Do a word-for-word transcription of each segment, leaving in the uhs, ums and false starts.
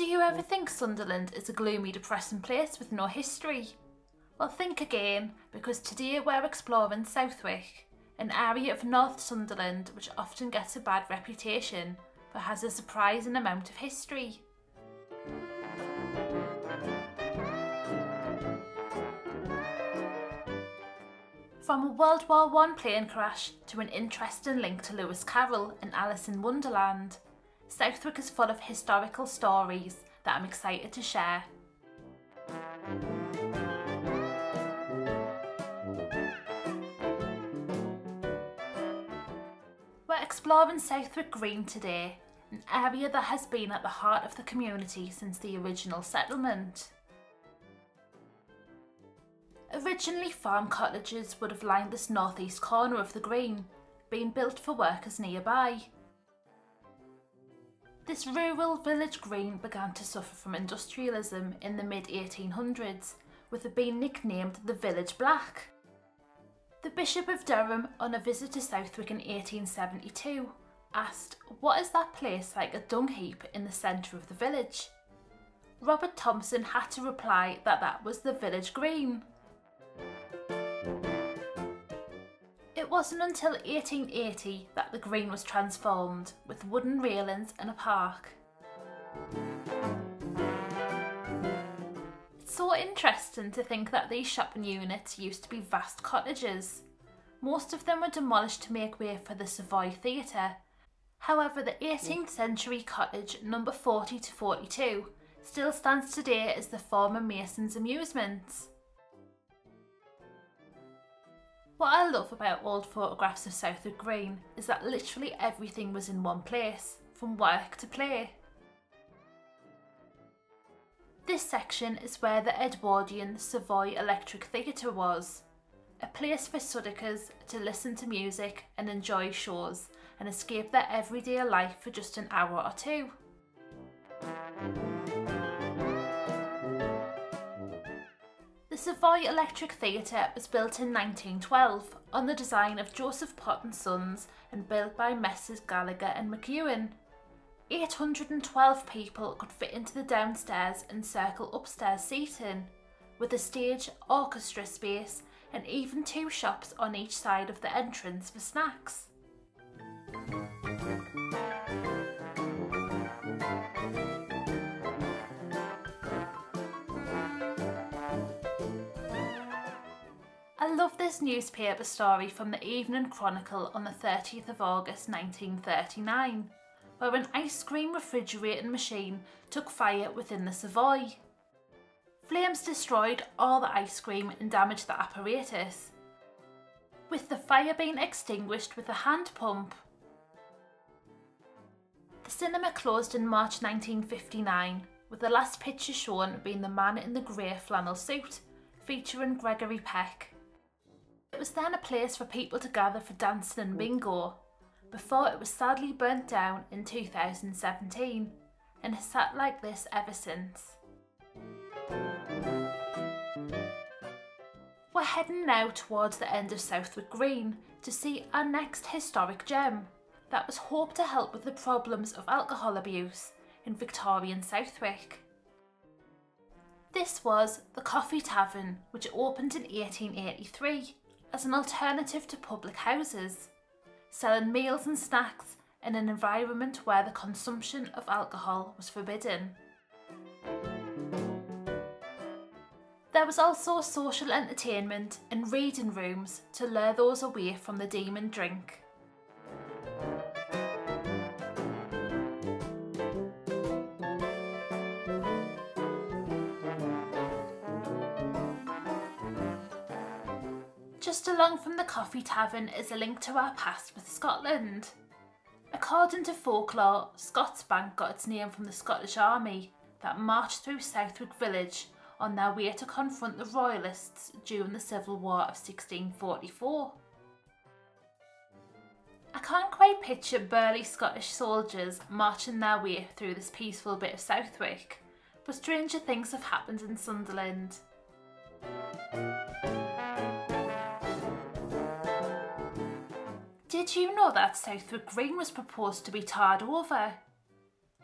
Do you ever think Sunderland is a gloomy, depressing place with no history? Well, think again, because today we're exploring Southwick, an area of North Sunderland which often gets a bad reputation but has a surprising amount of history. From a World War One plane crash to an interesting link to Lewis Carroll and Alice in Wonderland, Southwick is full of historical stories that I'm excited to share. We're exploring Southwick Green today, an area that has been at the heart of the community since the original settlement. Originally, farm cottages would have lined this northeast corner of the green, being built for workers nearby. This rural village green began to suffer from industrialism in the mid eighteen hundreds, with it being nicknamed the Village Black. The Bishop of Durham, on a visit to Southwick in eighteen seventy-two, asked, "What is that place like a dung heap in the centre of the village?" Robert Thompson had to reply that that was the village green. It wasn't until eighteen eighty that the green was transformed, with wooden railings and a park. It's so interesting to think that these shopping units used to be vast cottages. Most of them were demolished to make way for the Savoy Theatre. However, the eighteenth century cottage number forty to forty-two still stands today as the former Masons' amusements. What I love about old photographs of Southwick Green is that literally everything was in one place, from work to play. This section is where the Edwardian Savoy Electric Theatre was, a place for Suddicers to listen to music and enjoy shows and escape their everyday life for just an hour or two. The Savoy Electric Theatre was built in nineteen twelve on the design of Joseph Pott and Sons and built by Messrs Gallagher and McEwan. eight hundred and twelve people could fit into the downstairs and circle upstairs seating, with a stage, orchestra space and even two shops on each side of the entrance for snacks. I love this newspaper story from the Evening Chronicle on the thirtieth of August nineteen thirty-nine, where an ice cream refrigerating machine took fire within the Savoy. Flames destroyed all the ice cream and damaged the apparatus, with the fire being extinguished with a hand pump. The cinema closed in March nineteen fifty-nine, with the last picture shown being The Man in the Grey Flannel Suit, featuring Gregory Peck. It was then a place for people to gather for dancing and bingo, before it was sadly burnt down in two thousand seventeen, and has sat like this ever since. We're heading now towards the end of Southwick Green to see our next historic gem that was hoped to help with the problems of alcohol abuse in Victorian Southwick. This was the Coffee Tavern, which opened in eighteen eighty-three. As an alternative to public houses, selling meals and snacks in an environment where the consumption of alcohol was forbidden. There was also social entertainment and reading rooms to lure those away from the demon drink. Just along from the Coffee Tavern is a link to our past with Scotland. According to folklore, Scots Bank got its name from the Scottish Army that marched through Southwick Village on their way to confront the Royalists during the Civil War of sixteen forty-four. I can't quite picture burly Scottish soldiers marching their way through this peaceful bit of Southwick, but stranger things have happened in Sunderland. Did you know that Southwick Green was proposed to be tarred over?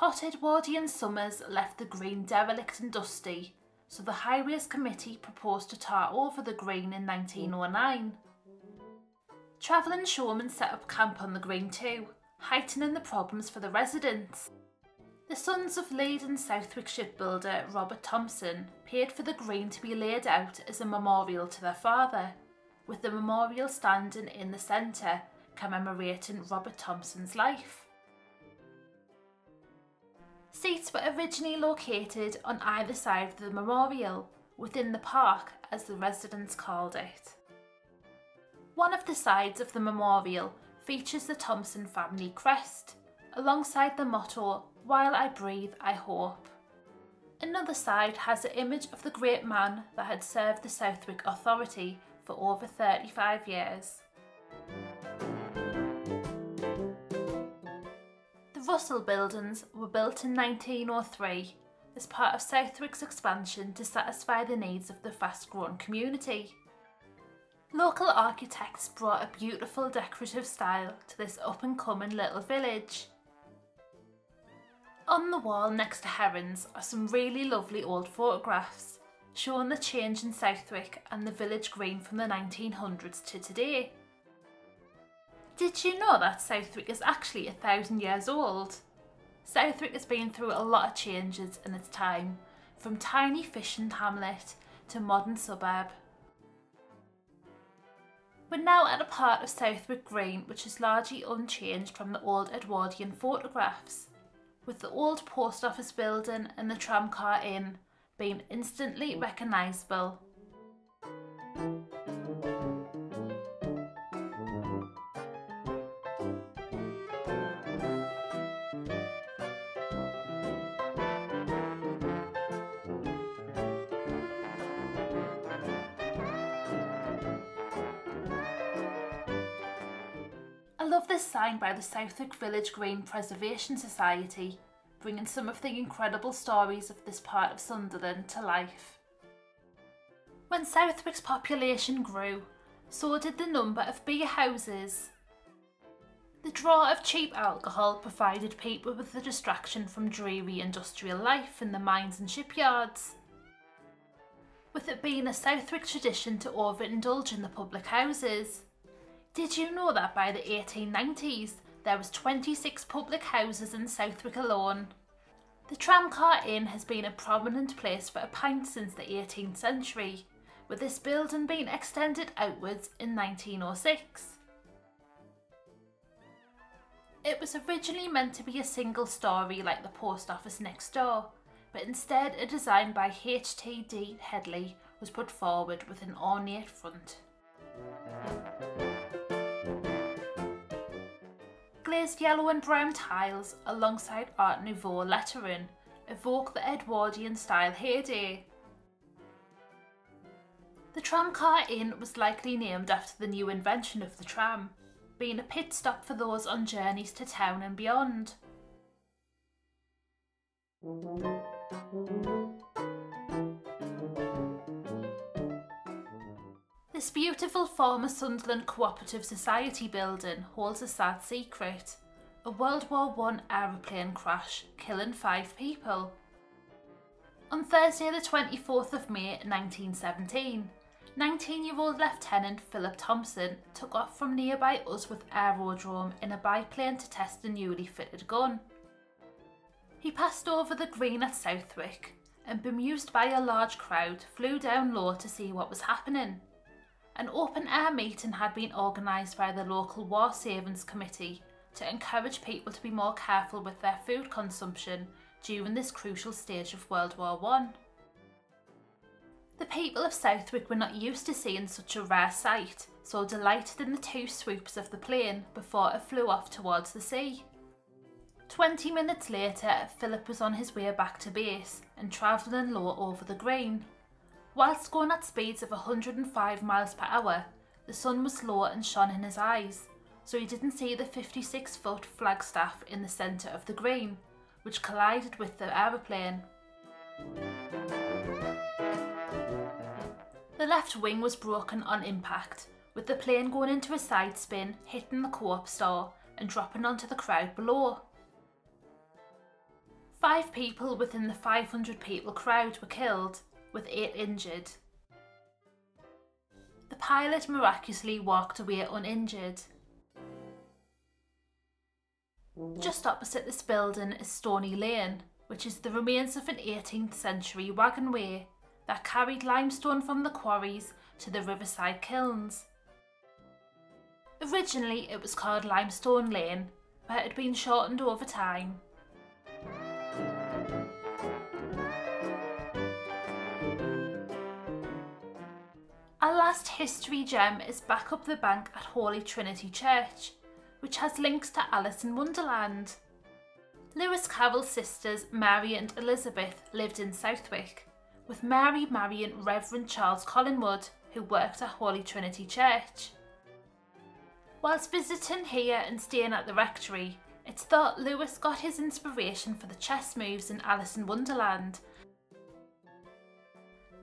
hot Edwardian summers left the green derelict and dusty, so the Highways Committee proposed to tar over the green in nineteen oh nine. Travelling showmen set up camp on the green too, heightening the problems for the residents. The sons of Leiden Southwick shipbuilder Robert Thompson paid for the green to be laid out as a memorial to their father, with the memorial standing in the centre, commemorating Robert Thompson's life. Seats were originally located on either side of the memorial, within the park as the residents called it. One of the sides of the memorial features the Thompson family crest, alongside the motto, "While I breathe, I hope." Another side has the image of the great man that had served the Southwick Authority for over thirty-five years. The Russell buildings were built in nineteen oh three as part of Southwick's expansion to satisfy the needs of the fast-growing community. Local architects brought a beautiful decorative style to this up-and-coming little village. On the wall next to Herons are some really lovely old photographs, showing the change in Southwick and the village green from the nineteen hundreds to today. Did you know that Southwick is actually a thousand years old? Southwick has been through a lot of changes in its time, from tiny fishing hamlet to modern suburb. We're now at a part of Southwick Green which is largely unchanged from the old Edwardian photographs, with the old post office building and the Tramcar Inn being instantly recognisable. I love this sign by the Southwick Village Green Preservation Society, bringing some of the incredible stories of this part of Sunderland to life. When Southwick's population grew, so did the number of beer houses. The draw of cheap alcohol provided people with a distraction from dreary industrial life in the mines and shipyards, with it being a Southwick tradition to overindulge in the public houses. Did you know that by the eighteen nineties, there was twenty-six public houses in Southwick alone? The Tramcar Inn has been a prominent place for a pint since the eighteenth century, with this building being extended outwards in nineteen oh six. It was originally meant to be a single story like the post office next door, but instead a design by H T D Headley was put forward with an ornate front. Glazed yellow and brown tiles alongside Art Nouveau lettering evoke the Edwardian style heyday. The Tramcar Inn was likely named after the new invention of the tram, being a pit stop for those on journeys to town and beyond. This beautiful former Sunderland Cooperative Society building holds a sad secret, a World War One aeroplane crash killing five people. On Thursday the twenty-fourth of May nineteen seventeen, nineteen-year-old Lieutenant Philip Thompson took off from nearby Usworth Aerodrome in a biplane to test a newly fitted gun. He passed over the green at Southwick and, bemused by a large crowd, flew down low to see what was happening. An open-air meeting had been organised by the local War Savings Committee to encourage people to be more careful with their food consumption during this crucial stage of World War One. The people of Southwick were not used to seeing such a rare sight, so delighted in the two swoops of the plane before it flew off towards the sea. Twenty minutes later, Philip was on his way back to base and travelling low over the green. Whilst going at speeds of one hundred and five miles per hour, the sun was low and shone in his eyes, so he didn't see the fifty-six foot flagstaff in the centre of the green, which collided with the aeroplane. The left wing was broken on impact, with the plane going into a side spin, hitting the Co-op store and dropping onto the crowd below. Five people within the five hundred people crowd were killed, with eight injured. The pilot miraculously walked away uninjured. Just opposite this building is Stony Lane, which is the remains of an eighteenth century wagonway that carried limestone from the quarries to the riverside kilns. Originally it was called Limestone Lane, but it had been shortened over time. Our last history gem is back up the bank at Holy Trinity Church, which has links to Alice in Wonderland. Lewis Carroll's sisters Mary and Elizabeth lived in Southwick, with Mary marrying Reverend Charles Collingwood, who worked at Holy Trinity Church. Whilst visiting here and staying at the rectory, it's thought Lewis got his inspiration for the chess moves in Alice in Wonderland,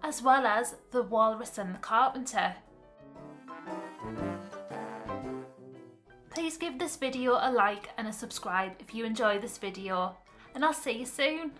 as well as The Walrus and the Carpenter. Please give this video a like and a subscribe if you enjoy this video, and I'll see you soon.